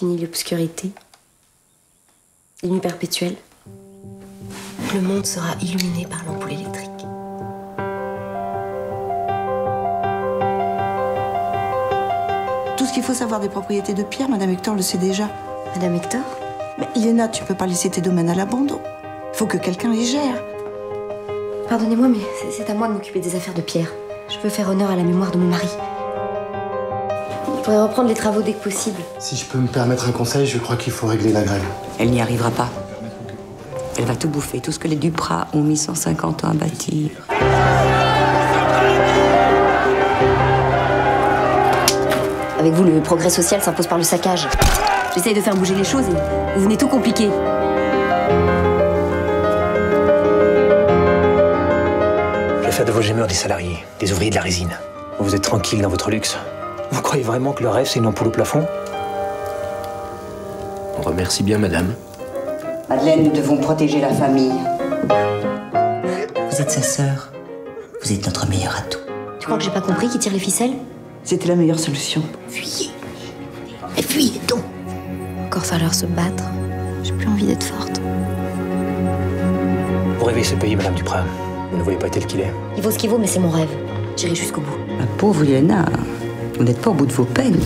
l'infini, l'obscurité, les nuits perpétuelles, le monde sera illuminé par l'ampoule électrique. Tout ce qu'il faut savoir des propriétés de Pierre, Madame Hector le sait déjà. Madame Hector? Mais Yéna, tu peux pas laisser tes domaines à l'abandon. Faut que quelqu'un les gère. Pardonnez-moi, mais c'est à moi de m'occuper des affaires de Pierre. Je veux faire honneur à la mémoire de mon mari. Il faudrait reprendre les travaux dès que possible. Si je peux me permettre un conseil, je crois qu'il faut régler la grève. Elle n'y arrivera pas. Elle va tout bouffer, tout ce que les Dupras ont mis 150 ans à bâtir. Avec vous, le progrès social s'impose par le saccage. J'essaye de faire bouger les choses et vous venez tout compliquer. J'ai fait de vos gémeurs des salariés, des ouvriers de la résine. Vous êtes tranquille dans votre luxe. Vous croyez vraiment que le rêve, c'est une ampoule au plafond? On remercie bien, madame. Madeleine, nous devons protéger la famille. Vous êtes sa sœur. Vous êtes notre meilleur atout. Tu crois que j'ai pas compris qui tire les ficelles? C'était la meilleure solution. Fuyez. Et fuyez donc. Encore falloir se battre. J'ai plus envie d'être forte. Vous rêvez ce pays, Madame Duprat. Vous ne voyez pas tel qu'il est. Il vaut ce qu'il vaut, mais c'est mon rêve. J'irai jusqu'au bout. La pauvre Yéna, vous n'êtes pas au bout de vos peines.